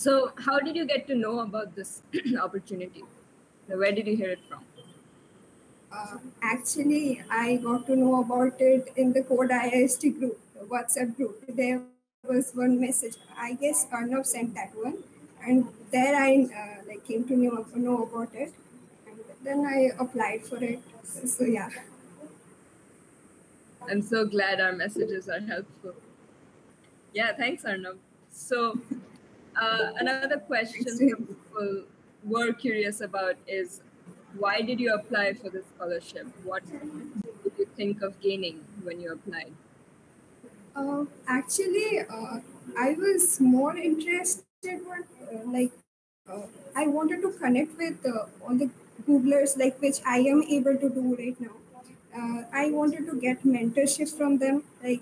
So how did you get to know about this opportunity? Where did you hear it from? Actually, I got to know about it in the Code IIEST group, the WhatsApp group. There was one message. I guess Arnab sent that one. And there I like came to know about it. And then I applied for it. So yeah. I'm so glad our messages are helpful. Yeah, thanks, Arnav. So another question people were curious about is, why did you apply for this scholarship? What did you think of gaining when you applied? Actually, I was more interested in I wanted to connect with all the Googlers, like which I am able to do right now. I wanted to get mentorship from them, we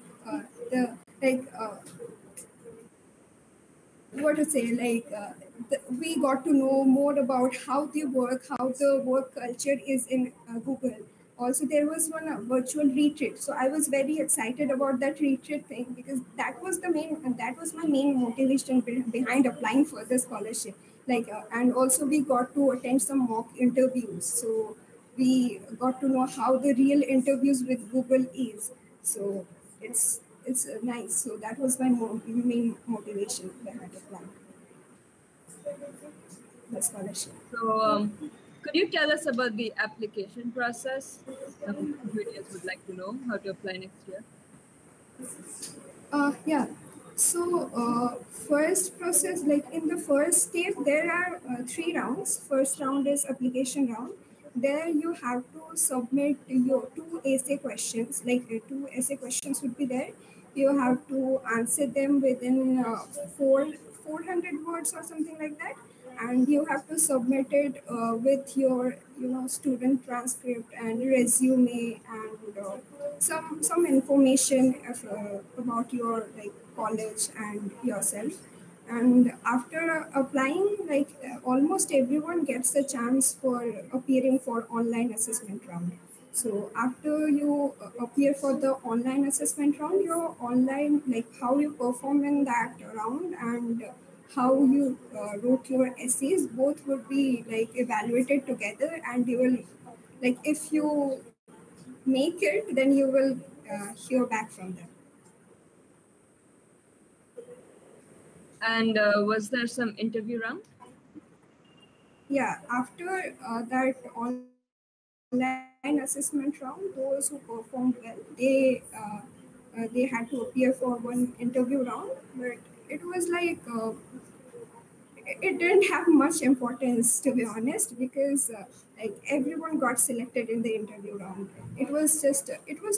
got to know more about how they work, how the work culture is in Google. Also, there was one virtual retreat. So I was very excited about that retreat thing because that was the main, and that was my main motivation behind applying for the scholarship. And also we got to attend some mock interviews. So we got to know how the real interviews with Google is. So it's nice. So that was my main motivation behind applying. So, could you tell us about the application process? Some students would like to know how to apply next year. So, first process, in the first step, there are 3 rounds. First round is application round. There you have to submit your 2 essay questions. 2 essay questions would be there. You have to answer them within 400 words or something like that, and you have to submit it with your student transcript and resume and some information about your college and yourself. And after applying, almost everyone gets a chance for appearing for online assessment round. So after you appear for the online assessment round, your online, how you perform in that round and how you wrote your essays, both would be evaluated together, and you will, if you make it, then you will hear back from them. And was there some interview round? Yeah, after that online assessment round, those who performed well, they had to appear for one interview round, but it was it didn't have much importance, to be honest, because everyone got selected in the interview round. It was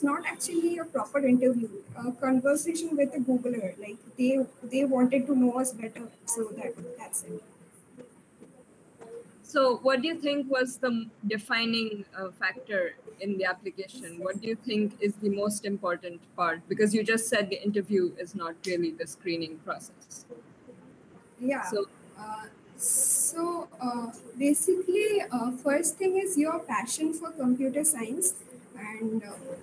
not actually a proper interview, a conversation with a Googler. They wanted to know us better, so that's it. So what do you think was the defining factor in the application? What do you think is the most important part? Because you just said the interview is not really the screening process. Yeah. So basically, first thing is your passion for computer science and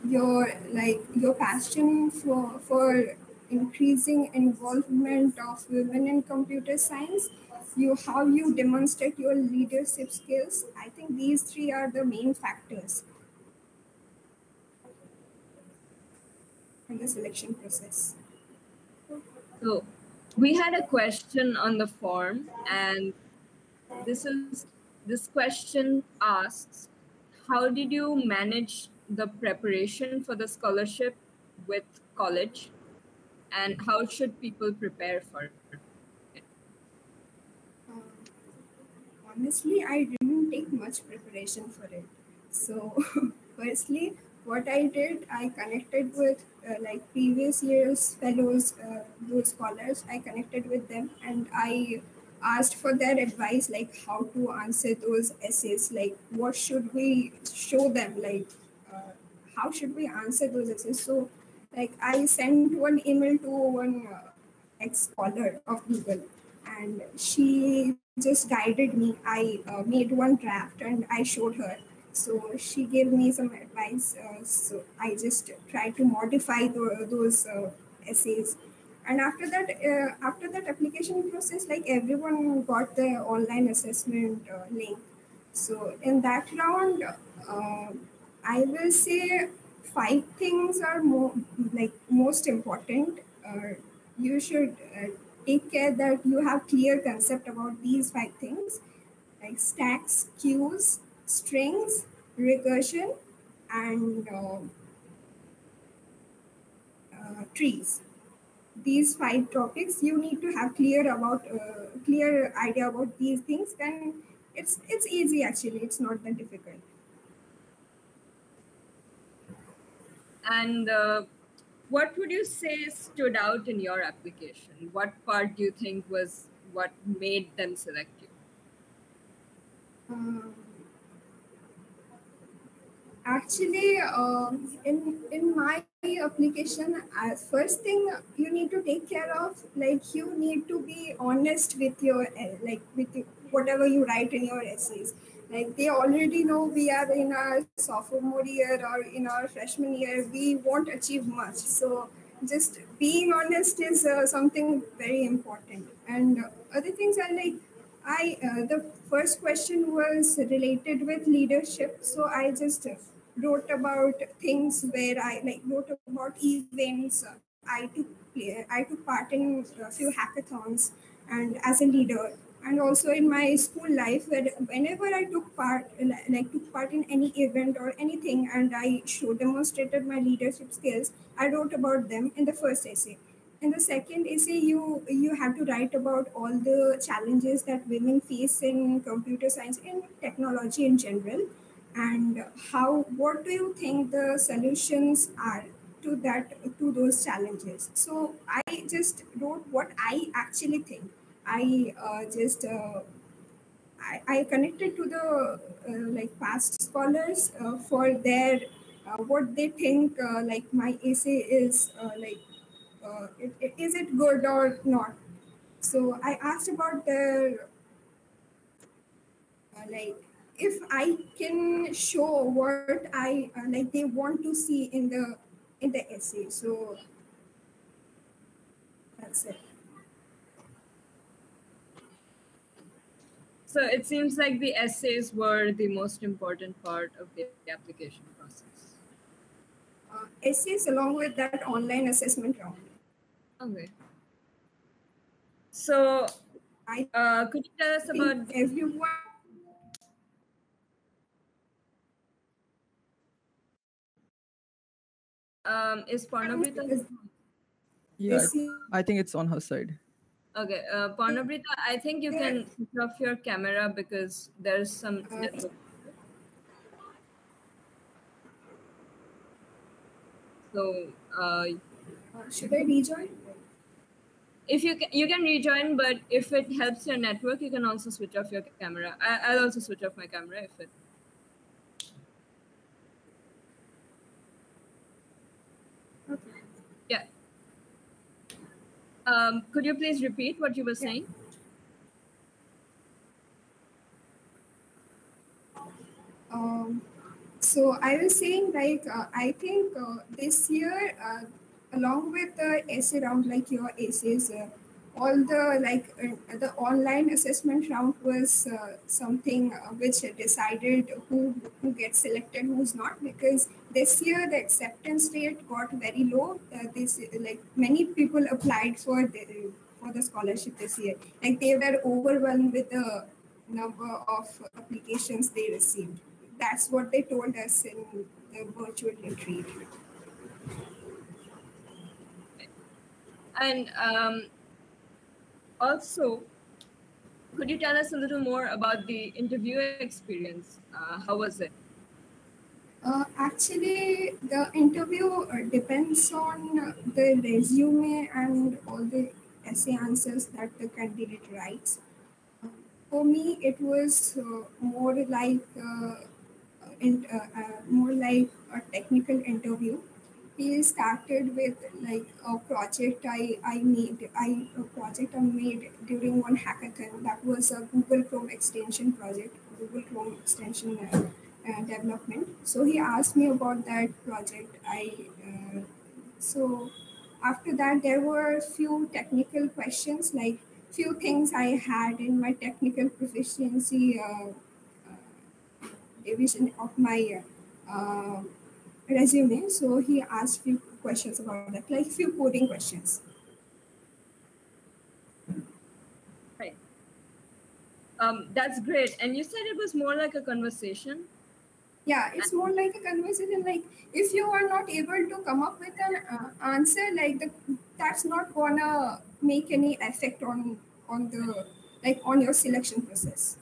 your passion for increasing involvement of women in computer science. How you demonstrate your leadership skills. I think these 3 are the main factors in the selection process. So we had a question on the form, and this question asks, how did you manage the preparation for the scholarship with college, and how should people prepare for it? Honestly, I didn't take much preparation for it. So firstly, what I did, I connected with previous year's fellows, those scholars. I connected with them and I asked for their advice, how to answer those essays, what should we show them, how should we answer those essays. So I sent one email to one ex-scholar of Google, and she just guided me. I made one draft and I showed her. So she gave me some advice. So I just tried to modify those essays. And after that application process, like everyone got the online assessment link. So in that round, I will say 5 things are more like most important. You should take care that you have clear concept about these 5 things, like stacks, queues, strings, recursion, and trees. These 5 topics you need to have clear idea about these things. Then it's easy actually. It's not that difficult. And what would you say stood out in your application? What part do you think was what made them select you? Actually, in my application, first thing you need to take care of, like you need to be honest with your whatever you write in your essays. Like they already know we are in our sophomore year or in our freshman year, we won't achieve much. So just being honest is something very important. And other things are like, the first question was related with leadership. So I just wrote about things where I wrote about events. I took part in a few hackathons and as a leader. And also in my school life, whenever I took part in any event or anything, and I demonstrated my leadership skills, I wrote about them in the first essay. In the second essay, you have to write about all the challenges that women face in computer science and technology in general, and what do you think the solutions are to those challenges. So I just wrote what I actually think. I connected to the past scholars for their what they think my essay is is it good or not. So I asked about their if I can show what I they want to see in the essay. So that's it. So it seems like the essays were the most important part of the application process. Essays along with that online assessment round. Okay. So could you tell us about everyone? Is Parnabrita? Yeah, I think it's on her side. Okay, Parnabrita, I think you can switch off your camera because there's some. So, should I rejoin? If you can rejoin, but if it helps your network, you can also switch off your camera. I'll also switch off my camera if it. Okay. Yeah. Could you please repeat what you were saying? So I was saying I think this year along with the essay round, your essays, all the the online assessment round was something which decided who gets selected, who's not, because this year the acceptance rate got very low. Many people applied for the scholarship this year. They were overwhelmed with the number of applications they received. That's what they told us in the virtual retreat. And also, could you tell us a little more about the interview experience? How was it? Actually, the interview depends on the resume and all the essay answers that the candidate writes. For me, it was more like a technical interview. He started with a project I made during one hackathon. That was a Google Chrome extension project, Google Chrome extension development. So he asked me about that project. So After that, there were a few technical questions, like few things I had in my technical proficiency division of my resume. So he asked few questions about that, like few coding questions. Right. That's great. And you said it was more like a conversation. Yeah, it's more like a conversation. Like if you are not able to come up with an answer, like that's not gonna make any effect on your selection process.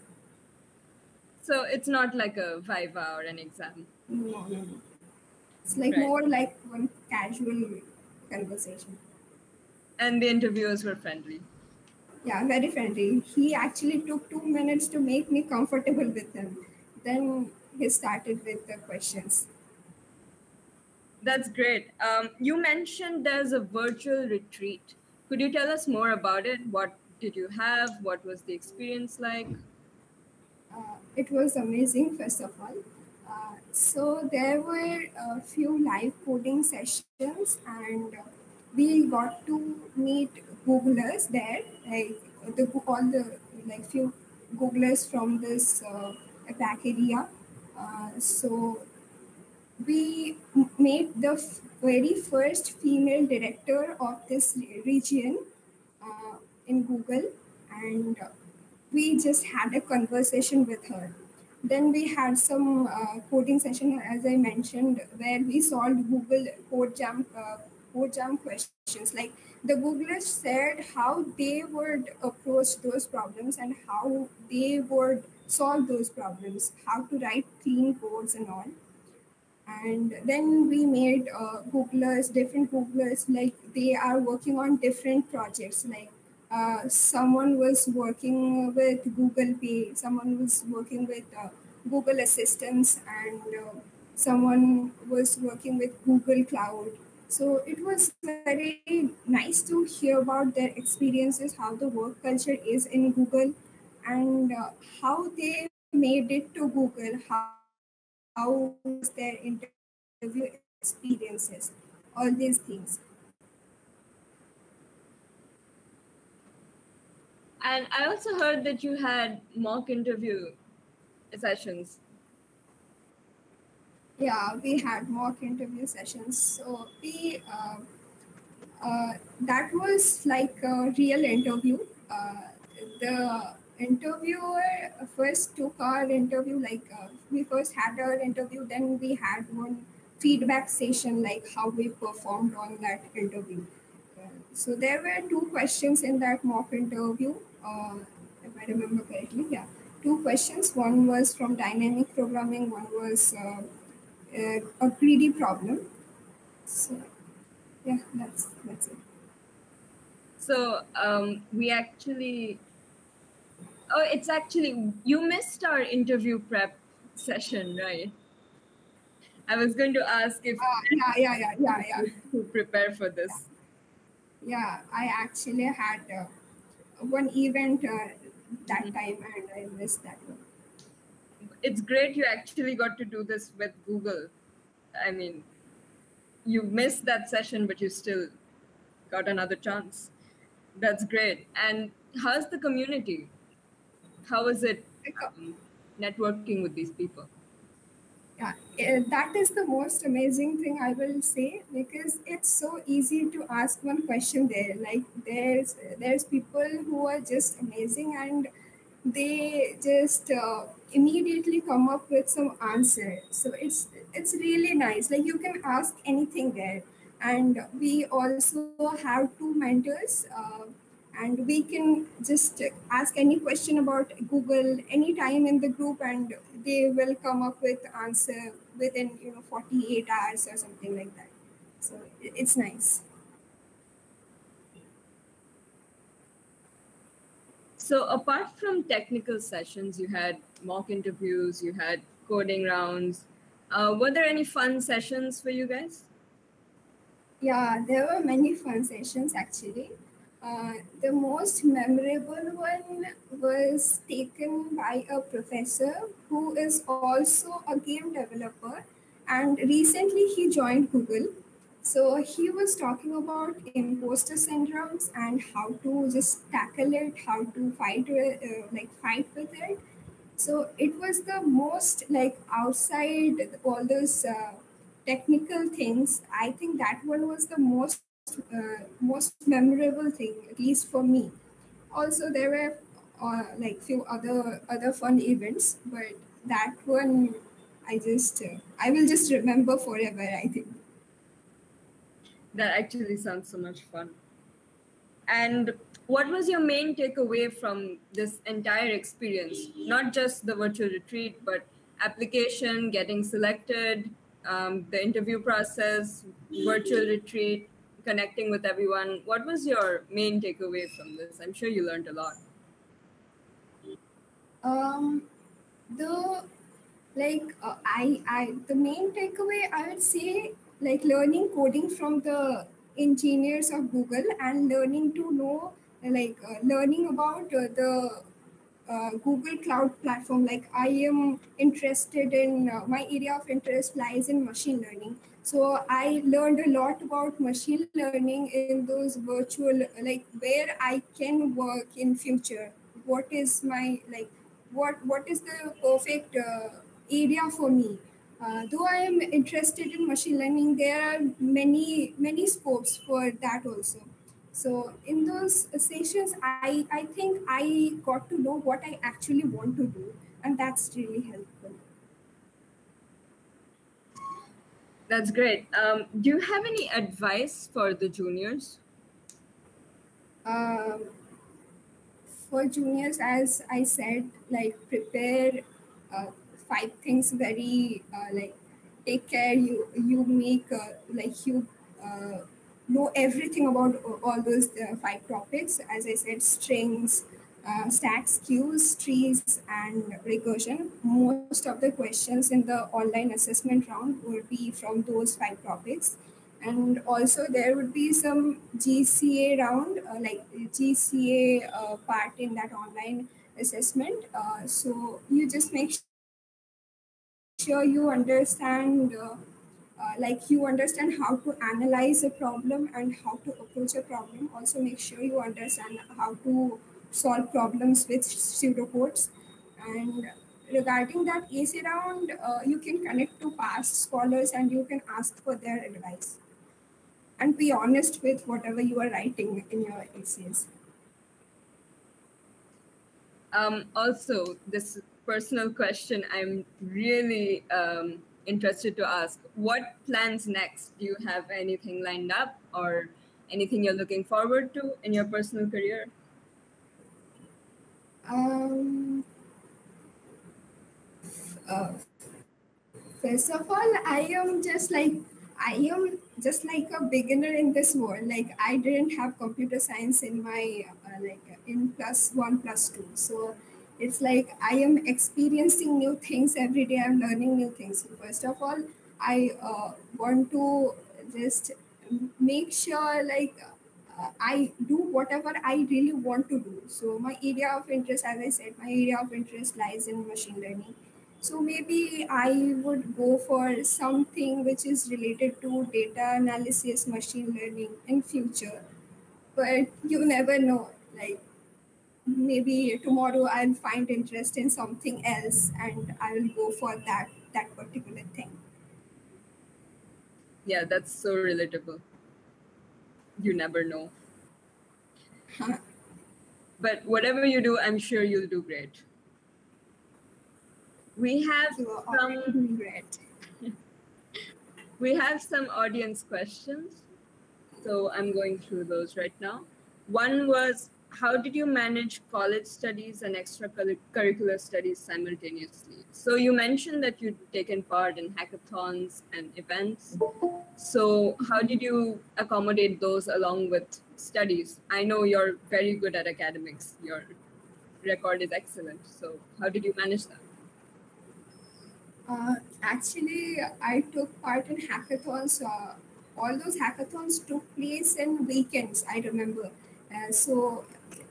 So it's not like a viva or an exam. No, no, no. It's like more like one casual conversation. And the interviewers were friendly. Yeah, very friendly. He actually took 2 minutes to make me comfortable with him. Then he started with the questions. That's great. You mentioned there's a virtual retreat. Could you tell us more about it? What did you have? What was the experience like? It was amazing, first of all. So there were a few live coding sessions, and we got to meet Googlers there, like few Googlers from this back area. So we made the very first female director of this region in Google, and we just had a conversation with her. Then we had some coding session, as I mentioned, where we solved Google Code Jam questions. Like the Googlers said how they would approach those problems and how they would solve those problems, how to write clean codes and all. And then we made Googlers, different Googlers, like they are working on different projects. Like someone was working with Google Pay, someone was working with Google Assistants, and someone was working with Google Cloud. So it was very nice to hear about their experiences, how the work culture is in Google, and how they made it to Google, how was their interview experiences, all these things. And I also heard that you had mock interview sessions. Yeah, we had mock interview sessions. So we that was like a real interview. The interviewer first took our interview, like we first had our interview, then we had one feedback session, like how we performed on that interview. So there were two questions in that mock interview, if I remember correctly. Yeah, two questions. One was from dynamic programming, one was a greedy problem. So yeah, that's it. So we actually, oh, it's actually, you missed our interview prep session, right? I was going to ask if to prepare for this. Yeah, I actually had one event that time, and I missed that one. It's great you actually got to do this with Google. I mean, you missed that session, but you still got another chance. That's great. And how's the community? How is it networking with these people? Yeah, that is the most amazing thing I will say, because it's so easy to ask one question there. Like there's people who are just amazing, and they just immediately come up with some answer. So it's really nice. Like you can ask anything there, and we also have two mentors. And we can just ask any question about Google anytime in the group, and they will come up with answer within 48 hours or something like that. So it's nice. So apart from technical sessions, you had mock interviews, you had coding rounds. Were there any fun sessions for you guys? Yeah, there were many fun sessions actually. The most memorable one was taken by a professor who is also a game developer, and recently he joined Google. So he was talking about imposter syndromes and how to just tackle it, how to fight with it. So it was the most outside all those technical things. I think that one was the most memorable thing, at least for me. Also, there were few other fun events, but that one I will just remember forever, I think. That actually sounds so much fun. And what was your main takeaway from this entire experience? Not just the virtual retreat, but application, getting selected, the interview process, virtual retreat, connecting with everyone. What was your main takeaway from this? I'm sure you learned a lot. The main takeaway, I would say, learning coding from the engineers of Google and learning to know, learning about the Google Cloud Platform. I am interested in, my area of interest lies in machine learning. So I learned a lot about machine learning in those virtual, where I can work in future. What is my, what is the perfect area for me? Though I am interested in machine learning, there are many scopes for that also. So in those sessions, I think I got to know what I actually want to do, and that's really helpful. That's great. Do you have any advice for the juniors? For juniors, as I said, prepare. Five things very take care. You make you know everything about all those five topics. As I said, strings, stacks, queues, trees, and recursion. Most of the questions in the online assessment round would be from those five topics, and also there would be some GCA round, GCA part in that online assessment. So you just make sure you understand how to analyze a problem and how to approach a problem. Also make sure you understand how to solve problems with pseudocodes. And regarding that AC round, you can connect to past scholars and you can ask for their advice, and be honest with whatever you are writing in your essays. Also, this personal question I'm really interested to ask. What plans next? Do you have anything lined up or anything you're looking forward to in your personal career? First of all, I am just like a beginner in this world. I didn't have computer science in my in +1, +2. So it's I am experiencing new things every day. I'm learning new things. First of all, I want to just make sure I do whatever I really want to do. So my area of interest, as I said, my area of interest lies in machine learning. So maybe I would go for something which is related to data analysis, machine learning in future. But you never know, maybe tomorrow I'll find interest in something else and I will go for that particular thing. Yeah, that's so relatable. You never know. Huh. But whatever you do, I'm sure you'll do great. We have some audience questions. So I'm going through those right now. One was, how did you manage college studies and extracurricular studies simultaneously? So you mentioned that you'd taken part in hackathons and events. So how did you accommodate those along with studies? I know you're very good at academics. Your record is excellent. So how did you manage that? Actually, I took part in hackathons. All those hackathons took place in weekends, I remember. So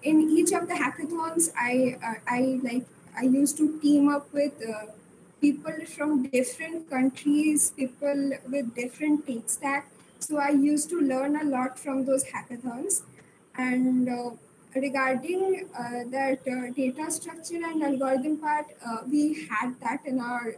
in each of the hackathons, I used to team up with people from different countries, people with different tech stack. So I used to learn a lot from those hackathons. And regarding that data structure and algorithm part, we had that in our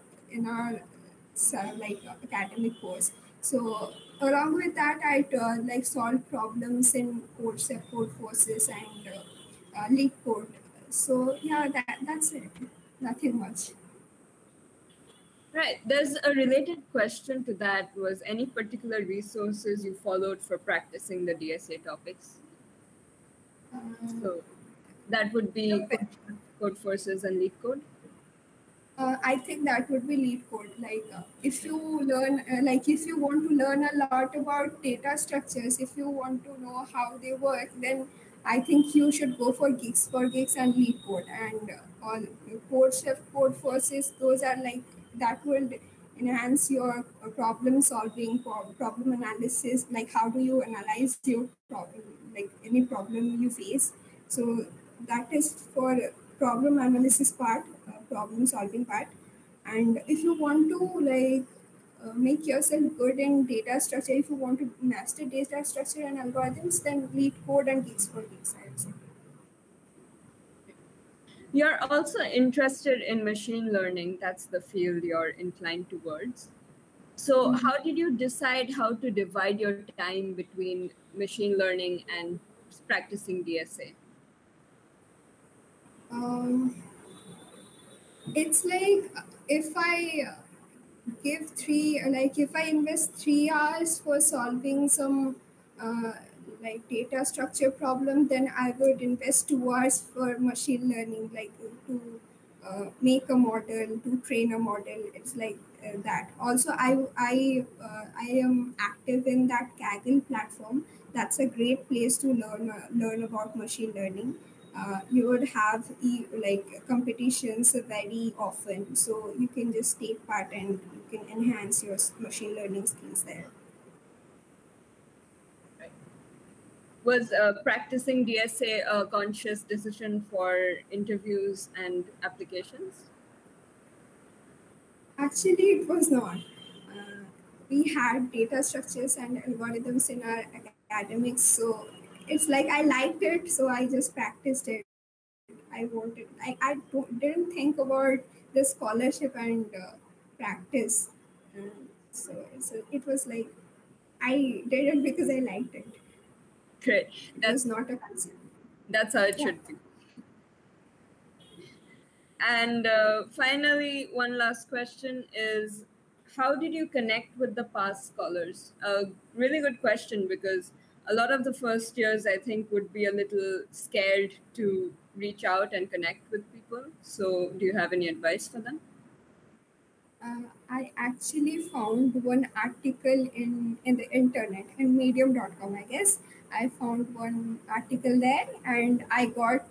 like academic course. So along with that, I like solved problems in CodeChef, CodeForces, and LeetCode. So yeah, that's it. Nothing much. Right. There's a related question to that. Was any particular resources you followed for practicing the DSA topics? So that would be CodeForces and LeetCode. I think that would be LeetCode. Like if you learn, like if you want to learn a lot about data structures, if you want to know how they work, then I think you should go for GeeksforGeeks and LeetCode, and all CodeChef, CodeForces. Those are like that would enhance your problem solving, problem analysis. Like how do you analyze your problem? Like any problem you face. So that is for problem analysis part, problem solving part. And if you want to like make yourself good in data structure, if you want to master data structure and algorithms, then LeetCode and GeeksforGeeks. You're also interested in machine learning. That's the field you're inclined towards. So how did you decide how to divide your time between machine learning and practicing DSA? It's like if I give invest 3 hours for solving some like data structure problem, then I would invest 2 hours for machine learning, like to make a model, to train a model. It's like that. Also, I am active in that Kaggle platform. That's a great place to learn about machine learning. You would have like competitions very often, so you can just take part and you can enhance your machine learning skills there. Right. Was practicing DSA a conscious decision for interviews and applications? Actually, it was not. We had data structures and algorithms in our academics, so it's like I liked it, so I just practiced it. I didn't think about the scholarship and practice. So it was like I did it because I liked it. Great. That's not a concern. That's how it should be. And finally, one last question is, how did you connect with the past scholars? A really good question, because a lot of the first years, I think, would be a little scared to reach out and connect with people. So do you have any advice for them? I actually found one article in the internet, in medium.com, I guess. I found one article there, and I got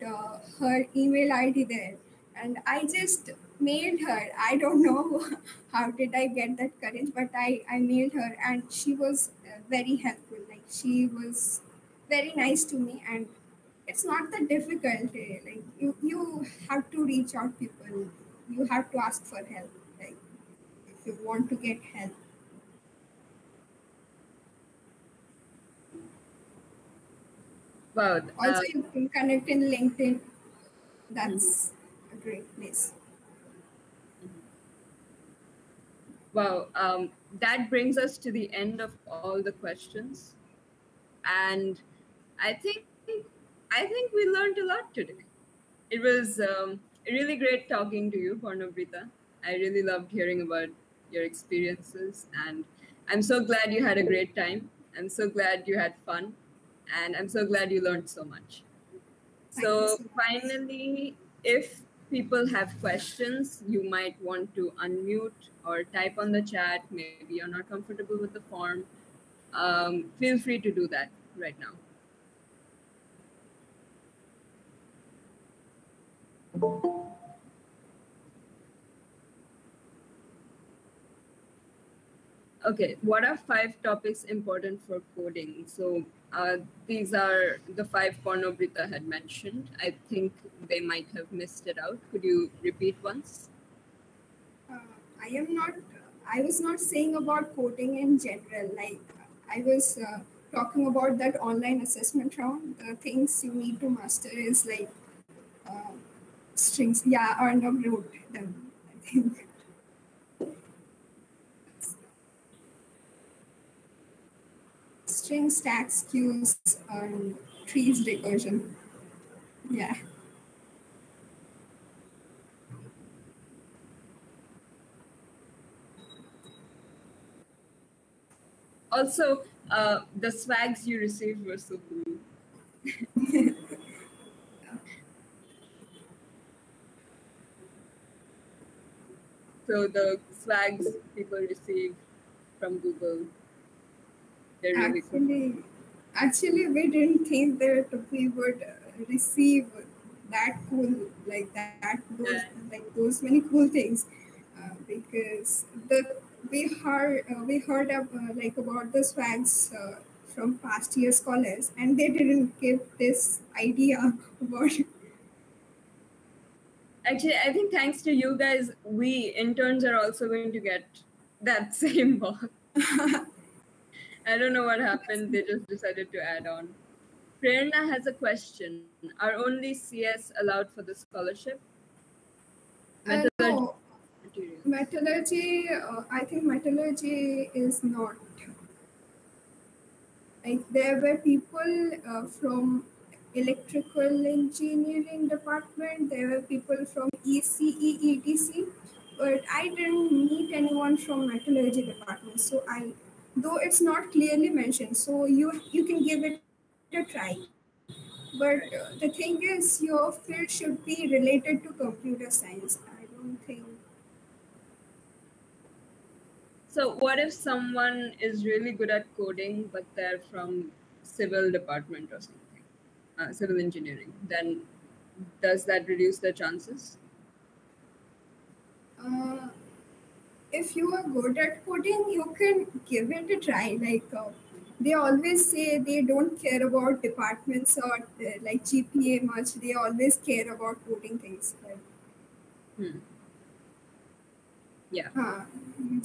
her email ID there. And I just mailed her. I don't know how did I get that courage, but I mailed her, and she was very helpful. Like she was very nice to me, and it's not that difficult. Like you have to reach out people. You have to ask for help. Like if you want to get help. Wow. Also, you can connect in LinkedIn. That's a great place. Wow, that brings us to the end of all the questions, and I think we learned a lot today. It was really great talking to you, Parnabrita. I really loved hearing about your experiences, and I'm so glad you had a great time. I'm so glad you had fun, and I'm so glad you learned so much. So finally, if people have questions, you might want to unmute or type on the chat. Maybe you're not comfortable with the form. Feel free to do that right now. Okay, what are 5 topics important for coding? So these are the 5 Parnabrita had mentioned. I think they might have missed it out. Could you repeat once? I was not saying about coding in general. Like I was talking about that online assessment round. The things you need to master is like strings. Yeah, Arnav wrote them, I think. String, stacks, queues, and trees recursion. Yeah. Also, the swags you received were so cool. So the swags people receive from Google. Really actually, we didn't think that we would receive that cool, like that, those many cool things, because we heard about the swags from past year's scholars, and they didn't give this idea about. Actually, I think thanks to you guys, we interns are also going to get that same box. I don't know what happened. They just decided to add on. Prerna has a question. Are only CS allowed for the scholarship? Metallurgy. No. Metallurgy, I think metallurgy is not. Like there were people from electrical engineering department. There were people from ECE, ETC, but I didn't meet anyone from metallurgy department. So I. Though it's not clearly mentioned, so you can give it a try. But the thing is, your field should be related to computer science. I don't think. So what if someone is really good at coding, but they're from civil department or something, civil engineering? Then does that reduce their chances? If you are good at coding, you can give it a try. Like they always say they don't care about departments or like GPA much. They always care about coding things. Like, yeah.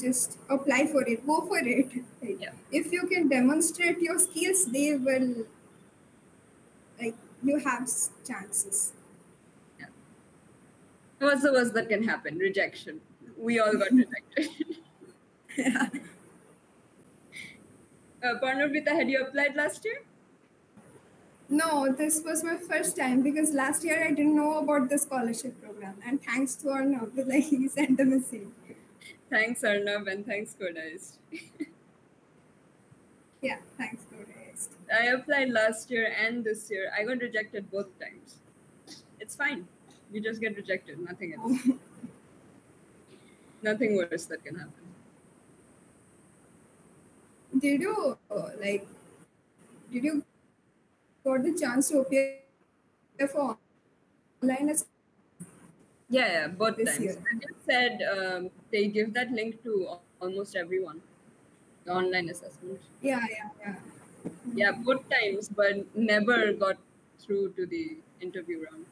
Just apply for it. Go for it. Like, yeah. If you can demonstrate your skills, they will, like, you have chances. Yeah. What's the worst that can happen? Rejection. We all got rejected. Yeah. Parnabrita, had you applied last year? No, this was my first time because last year I didn't know about the scholarship program. And thanks to Arnav, like he sent the message. Thanks, Arnav, and thanks, CodeIIEST. Yeah, thanks, CodeIIEST. I applied last year and this year. I got rejected both times. It's fine. You just get rejected, nothing else. Oh. Nothing worse that can happen. Did you got the chance to appear for online? Yeah, both times. Year. I just said they give that link to almost everyone, the online assessment. Yeah. Yeah, both times, but never got through to the interview round.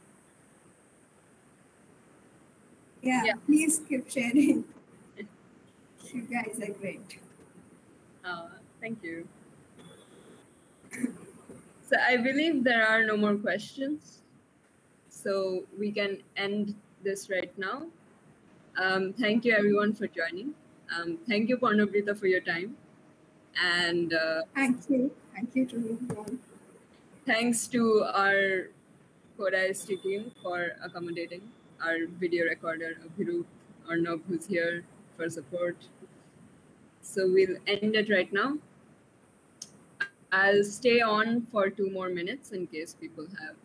Yeah, please keep sharing. You guys are great. Thank you. So I believe there are no more questions. So we can end this right now. Thank you everyone for joining. Thank you, Parnabrita, for your time. And thank you to everyone. Thanks to our CodeIIEST team for accommodating. Our video recorder, Abhirup Arnab, who's here for support. So we'll end it right now. I'll stay on for 2 more minutes in case people have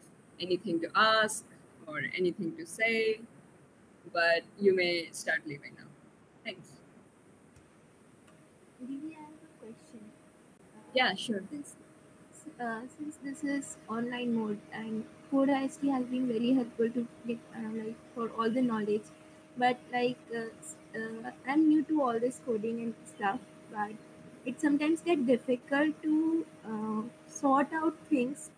anything to ask or anything to say, but you may start leaving now. Thanks. Maybe I have a question. Yeah, sure. Since this is online mode and CodeIIEST has been very helpful to like for all the knowledge, but like I'm new to all this coding and stuff, but it sometimes gets difficult to sort out things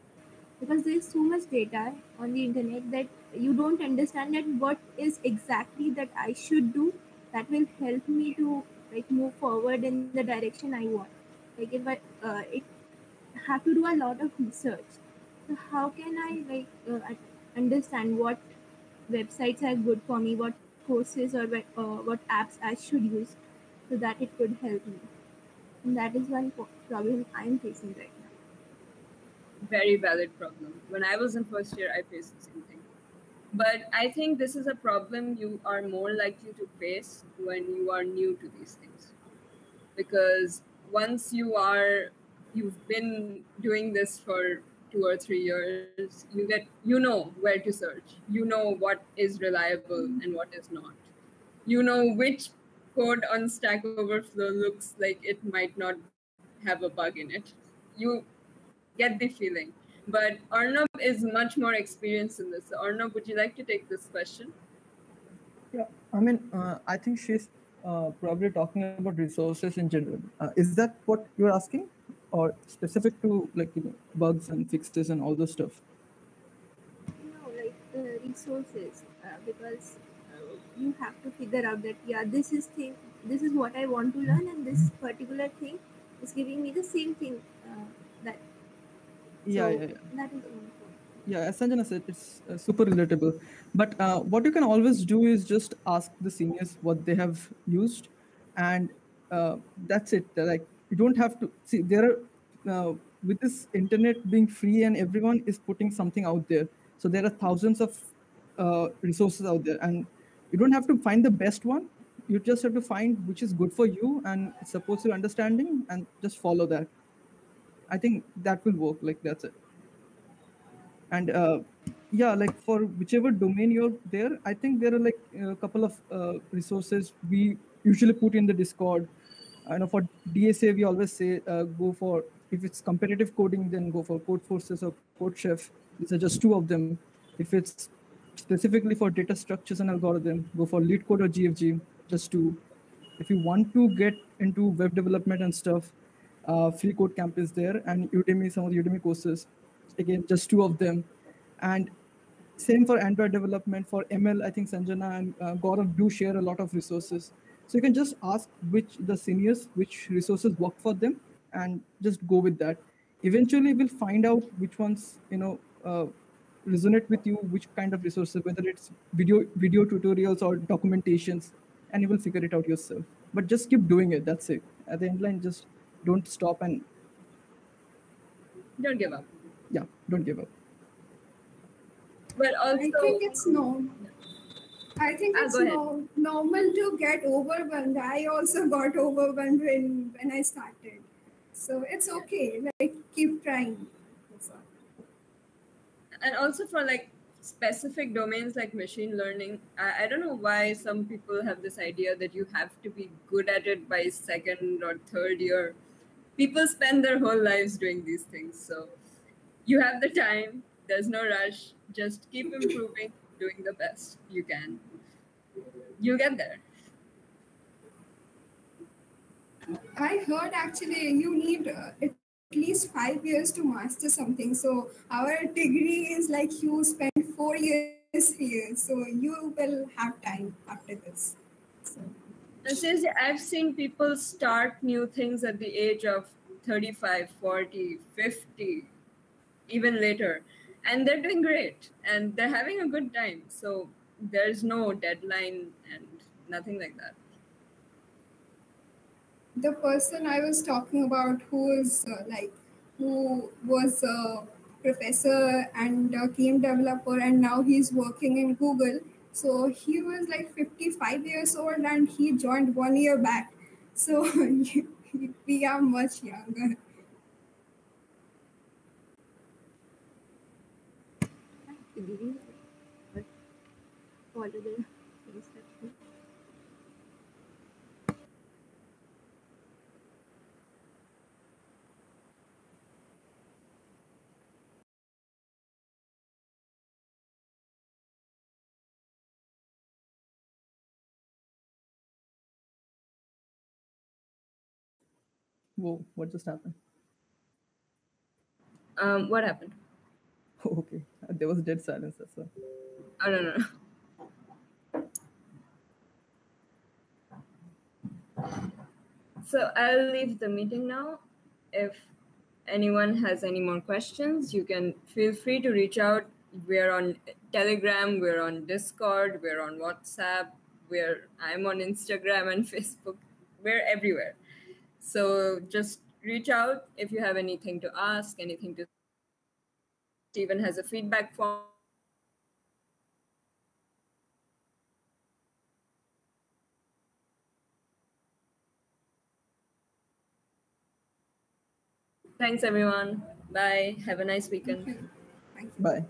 because there's so much data on the internet that you don't understand that what is exactly that I should do that will help me to like move forward in the direction I want. like, but it have to do a lot of research. So how can I like understand what websites are good for me, what courses or what apps I should use, so that it could help me? And that is one problem I'm facing right now. Very valid problem. When I was in first year, I faced the same thing. But I think this is a problem you are more likely to face when you are new to these things. Because once you've been doing this for 2 or 3 years, you know where to search. You know what is reliable and what is not. You know which code on Stack Overflow looks like it might not have a bug in it. You get the feeling. But Arnab is much more experienced in this. So Arnab, would you like to take this question? Yeah, I mean, I think she's probably talking about resources in general. Is that what you're asking, or specific to like bugs and fixes and all those stuff? No, like resources, because you have to figure out that yeah, this is what I want to learn, and this particular thing is giving me the same thing that. Yeah, so that is important. Yeah, as Sanjana said, it's super relatable. But what you can always do is just ask the seniors what they have used, and that's it. Like, you don't have to see there are with this internet being free and everyone is putting something out there. So there are thousands of resources out there, and you don't have to find the best one. You just have to find which is good for you and supports your understanding, and just follow that. I think that will work. Like, that's it. And yeah, like for whichever domain you're there, I think there are like a couple of resources we usually put in the Discord. I know for DSA, we always say go for, if it's competitive coding, then go for CodeForces or CodeChef. These are just two of them. If it's specifically for data structures and algorithm, go for LeetCode or GFG, just two. If you want to get into web development and stuff, FreeCodeCamp is there, and Udemy, some of the Udemy courses, again, just two of them. And same for Android development, for ML, I think Sanjana and Gaurav do share a lot of resources. So you can just ask the seniors which resources work for them, and just go with that. Eventually, we'll find out which ones resonate with you, which kind of resources, whether it's video tutorials or documentations, and you will figure it out yourself. But just keep doing it. That's it. At the end line, just don't stop and don't give up. Yeah, don't give up. But also, I think it's normal to get overwhelmed. I also got overwhelmed when I started. So it's okay. Like, keep trying. And also for like specific domains like machine learning, I don't know why some people have this idea that you have to be good at it by second or third year. People spend their whole lives doing these things. So you have the time. There's no rush. Just keep improving, doing the best you can. You'll get there. I heard actually you need at least 5 years to master something. So our degree is like you spend 4 years here. So you will have time after this. So. Since I've seen people start new things at the age of 35, 40, 50, even later, and they're doing great and they're having a good time. So there's no deadline and nothing like that. The person I was talking about who was a professor and a game developer, and now he's working in Google. So he was like 55 years old and he joined 1 year back. So we are much younger. Whoa, what just happened? What happened? Okay, there was dead silence. So. Oh, no. So I'll leave the meeting now. If anyone has any more questions, you can feel free to reach out. We're on Telegram, we're on Discord, we're on WhatsApp, I'm on Instagram and Facebook, we're everywhere. So just reach out if you have anything to ask, anything to... Steven has a feedback form. Thanks, everyone. Bye. Have a nice weekend. Thank you. Bye.